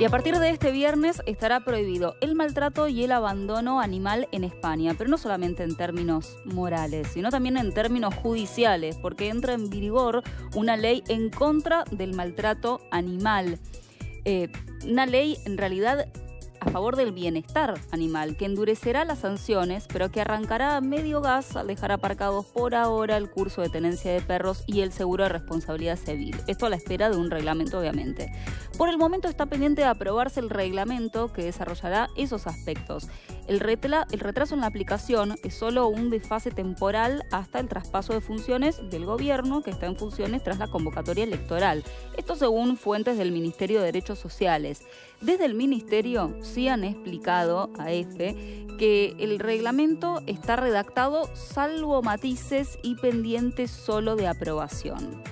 Y a partir de este viernes estará prohibido el maltrato y el abandono animal en España, pero no solamente en términos morales, sino también en términos judiciales, porque entra en vigor una ley en contra del maltrato animal. Una ley en realidad a favor del bienestar animal, que endurecerá las sanciones, pero que arrancará a medio gas al dejar aparcados por ahora el curso de tenencia de perros y el seguro de responsabilidad civil. Esto a la espera de un reglamento, obviamente. Por el momento está pendiente de aprobarse el reglamento que desarrollará esos aspectos. El retraso en la aplicación es solo un desfase temporal hasta el traspaso de funciones del gobierno que está en funciones tras la convocatoria electoral. Esto según fuentes del Ministerio de Derechos Sociales. Desde el Ministerio sí han explicado a EFE que el reglamento está redactado salvo matices y pendiente solo de aprobación.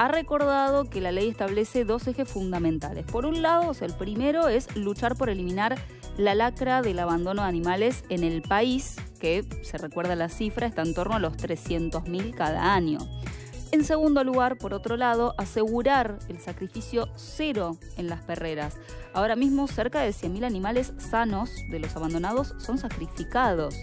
Ha recordado que la ley establece dos ejes fundamentales. Por un lado, el primero es luchar por eliminar la lacra del abandono de animales en el país, que, se recuerda la cifra, está en torno a los 300.000 cada año. En segundo lugar, por otro lado, asegurar el sacrificio cero en las perreras. Ahora mismo, cerca de 100.000 animales sanos de los abandonados son sacrificados.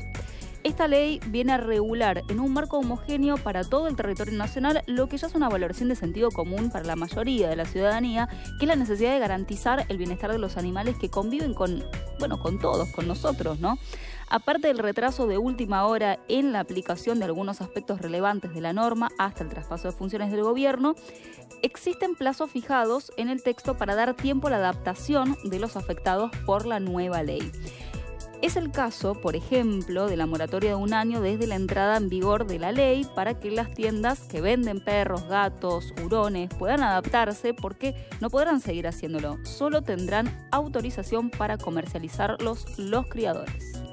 Esta ley viene a regular en un marco homogéneo para todo el territorio nacional lo que ya es una valoración de sentido común para la mayoría de la ciudadanía, que es la necesidad de garantizar el bienestar de los animales que conviven con todos, con nosotros, ¿no? Aparte del retraso de última hora en la aplicación de algunos aspectos relevantes de la norma hasta el traspaso de funciones del gobierno, existen plazos fijados en el texto para dar tiempo a la adaptación de los afectados por la nueva ley. Es el caso, por ejemplo, de la moratoria de un año desde la entrada en vigor de la ley para que las tiendas que venden perros, gatos, hurones puedan adaptarse, porque no podrán seguir haciéndolo. Solo tendrán autorización para comercializarlos los criadores.